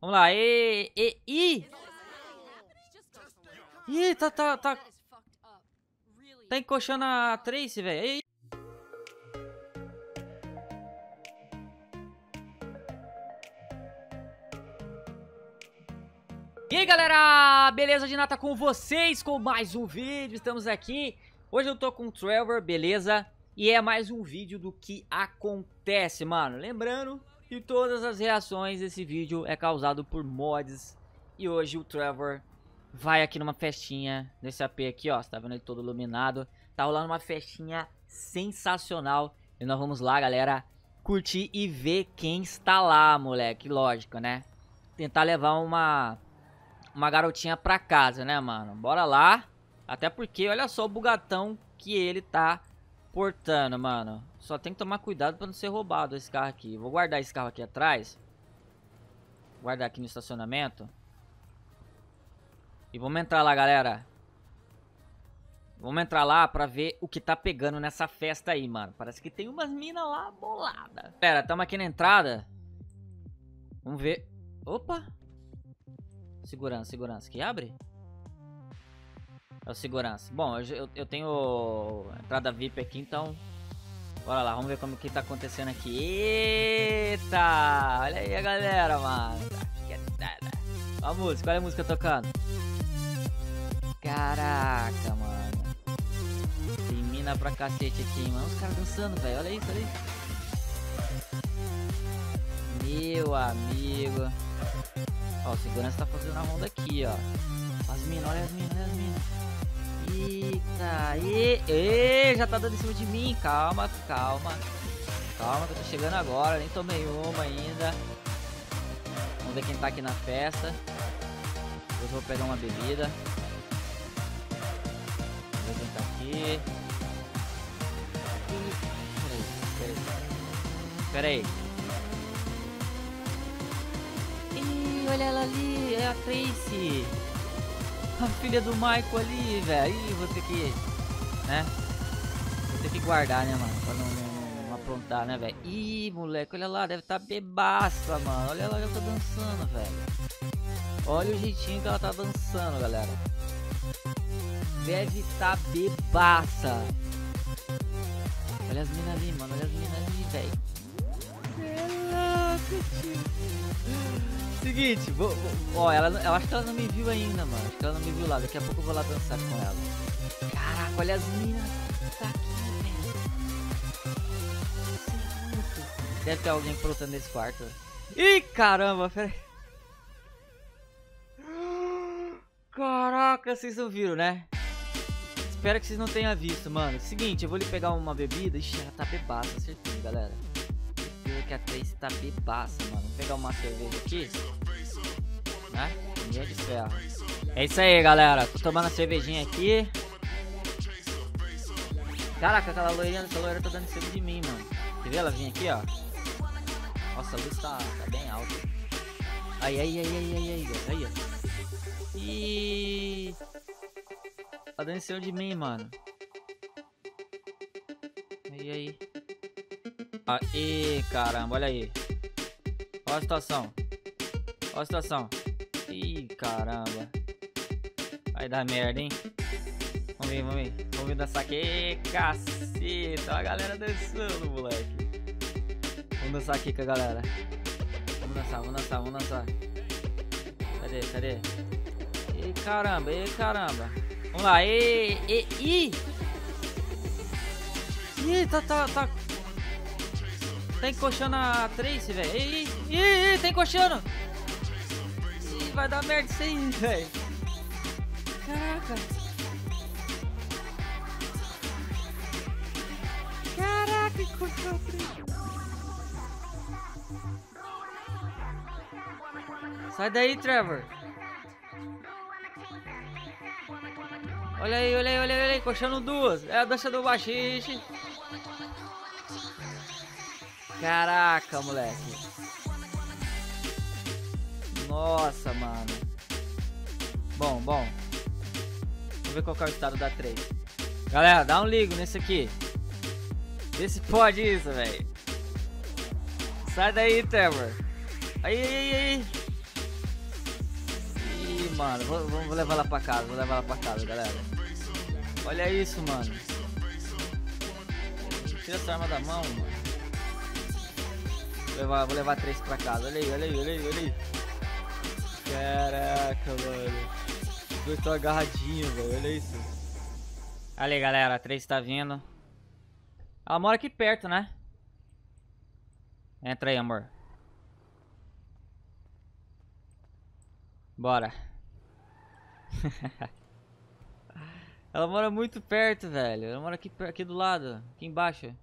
Vamos lá. Ih, tá encoxando a Tracey, velho. E aí, galera, beleza? De nata com vocês, com mais um vídeo. Estamos aqui. Hoje eu tô com o Trevor, beleza? E é mais um vídeo do que acontece, mano. Lembrando que todas as reações desse vídeo é causado por mods. E hoje o Trevor vai aqui numa festinha nesse AP aqui, ó. Você tá vendo ele todo iluminado. Tá rolando uma festinha sensacional. E nós vamos lá, galera, curtir e ver quem está lá, moleque. Lógico, né? Tentar levar uma garotinha pra casa, né, mano? Bora lá. Até porque, olha só o bugatão que ele tá portando, mano. Só tem que tomar cuidado pra não ser roubado esse carro aqui. Vou guardar esse carro aqui atrás. Guardar aqui no estacionamento. E vamos entrar lá, galera. Vamos entrar lá pra ver o que tá pegando nessa festa aí, mano. Parece que tem umas minas lá bolada. Pera, tamo aqui na entrada. Vamos ver. Opa! Segurança, segurança. Que abre? É o segurança. Bom, eu tenho entrada VIP aqui, então... Bora lá, vamos ver como que tá acontecendo aqui. Eita! Olha aí a galera, mano. Olha a música, olha a música tocando. Caraca, mano. Tem mina pra cacete aqui, mano. Os caras dançando, velho. Olha isso, olha isso. Meu amigo. Ó, o segurança tá fazendo a ronda aqui, ó. As minas, olha as minas, olha as minas. Eita, já tá dando em cima de mim. Calma, calma. Calma que eu tô chegando agora, nem tomei uma ainda. Vamos ver quem tá aqui na festa. Eu vou pegar uma bebida. Vamos ver quem tá aqui. Pera aí. Olha ela ali, é a Tracey, a filha do Michael ali, velho. Ih, vou ter que, né? Vou ter que guardar, né, mano? Pra não aprontar, né, velho? Ih, moleque, olha lá, deve tá bebaça, mano. Olha lá, ela tá dançando, velho. Olha o jeitinho que ela tá dançando, galera. Deve tá bebaça. Olha as minas ali, mano. Olha as minas ali, velho. Seguinte, ó, eu acho que ela não me viu ainda, mano. Acho que ela não me viu lá. Daqui a pouco eu vou lá dançar com ela. Caraca, olha as minas. Tá aqui, velho. Deve ter alguém plotando nesse quarto. Ih, caramba, peraí. Caraca, vocês não viram, né? Espero que vocês não tenham visto, mano. Seguinte, eu vou lhe pegar uma bebida. Ixi, ela tá bebaça, certeza, galera. Que a Tracey tá bebaça, mano. Vou pegar uma cerveja aqui, né? Ninguém é de ferro. É isso aí, galera. Tô tomando a cervejinha aqui. Caraca, aquela loira tá dando em cima de mim, mano. Você vê ela vir aqui, ó. Nossa, a luz tá bem alta. Aí. Ih. Tá dando em cima de mim, mano. Aí. Aê, caramba, olha aí. Olha a situação. Olha a situação. Ih, caramba. Vai dar merda, hein? Vamos ver. Vamos ver dançar aqui. Ê, caceta. A galera dançando, moleque. Vamos dançar aqui com a galera. Vamos dançar. Cadê? Ê, caramba. Vamos lá. Tá encoxando a Tracey, velho. Ei, tá encoxando. Ih, vai dar merda isso aí, velho. Caraca, encoxou a Tracey. Sai daí, Trevor. Olha aí, encoxando duas. É a dança do baixista. Caraca, moleque. Nossa, mano. Bom. Vamos ver qual é o estado da 3. Galera, dá um ligo nesse aqui. Vê se pode isso, velho. Sai daí, Trevor. Aí. mano. Vamos levar ela pra casa, vou levar ela pra casa, galera. Olha isso, mano. Tira essa arma da mão, mano. Vou levar três pra casa. Olha aí, olha aí, olha aí, olha aí. Caraca, mano. Os dois estão agarradinhos, velho. Olha isso. Olha aí, galera. A Tracey tá vindo. Ela mora aqui perto, né? Entra aí, amor. Bora. Ela mora muito perto, velho. Ela mora aqui do lado. Aqui embaixo.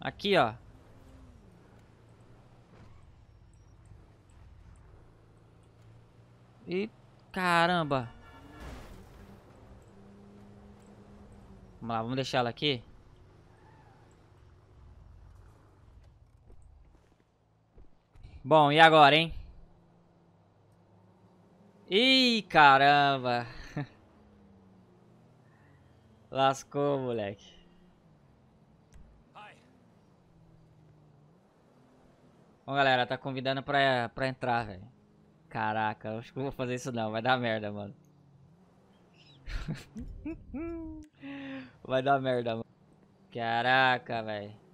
Aqui, ó. E caramba. Vamos lá, vamos deixar ela aqui. Bom, e agora, hein? Ih, caramba. Lascou, moleque. Bom, galera, tá convidando pra entrar, velho. Caraca, acho que eu vou fazer isso não, vai dar merda, mano. Vai dar merda, mano. Caraca, velho.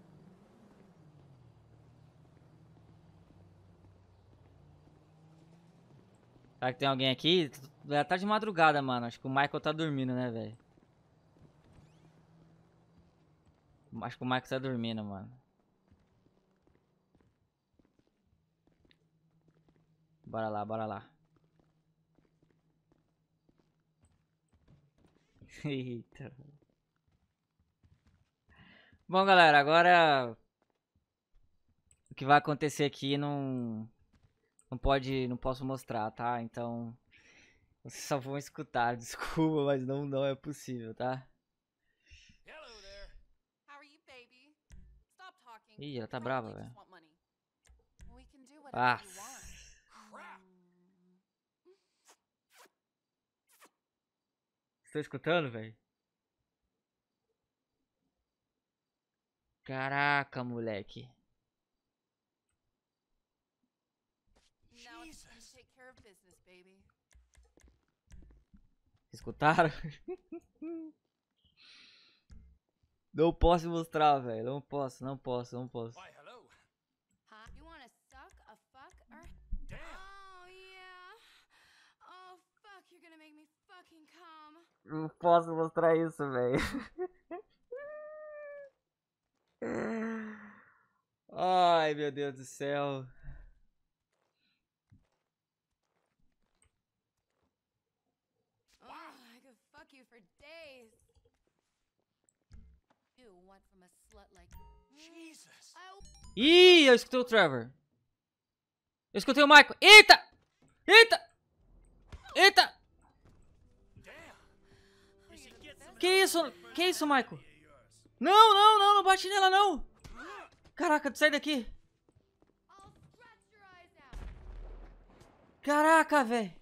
Será que tem alguém aqui? Já tá de madrugada, mano. Acho que o Michael tá dormindo, né, velho? Acho que o Michael tá dormindo, mano. Bora lá, bora lá. Eita. Bom, galera, agora o que vai acontecer aqui não posso mostrar, tá? Então vocês só vão escutar, desculpa, mas não é possível, tá? Hello there. How are you, baby? Stop talking. Ih, ela tá brava, velho. Ah. Estou escutando, velho? Caraca, moleque. Escutaram? Não posso mostrar, velho. Não posso. Não posso mostrar isso, velho. Ai, meu Deus do céu. Ih, eu escutei o Trevor. Eu escutei o Michael. Eita! Eita! Eita! Que isso, Michael? Não bate nela, não! Caraca, sai daqui! Caraca, velho!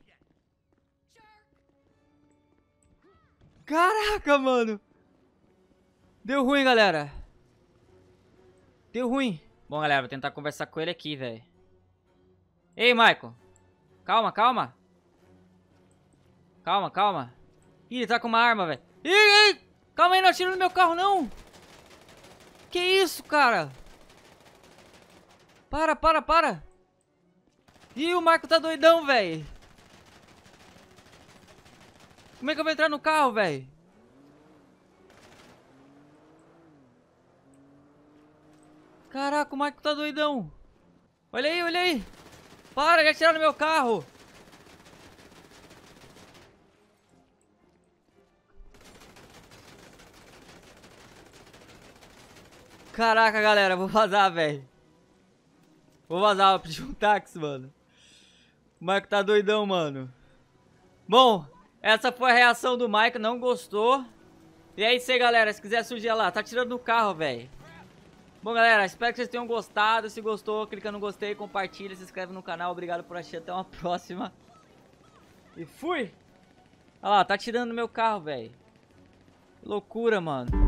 Caraca, mano! Deu ruim, galera! Deu ruim! Bom, galera, vou tentar conversar com ele aqui, velho. Ei, Michael! Calma! Ih, ele tá com uma arma, velho! Ih, calma aí, não atira no meu carro, não. Que isso, cara? Para. Ih, o Marco tá doidão, velho. Como é que eu vou entrar no carro, velho? Caraca, o Marco tá doidão. Olha aí. Para de atirar no meu carro. Caraca, galera, vou vazar, velho. Vou vazar, vou pedir um táxi, mano. O Maico tá doidão, mano. Bom, essa foi a reação do Maico, não gostou. E é isso aí, galera, se quiser sugerir lá, tá tirando do carro, velho. Bom, galera, espero que vocês tenham gostado. Se gostou, clica no gostei, compartilha, se inscreve no canal. Obrigado por assistir, até uma próxima. E fui! Olha lá, tá tirando do meu carro, velho. Loucura, mano.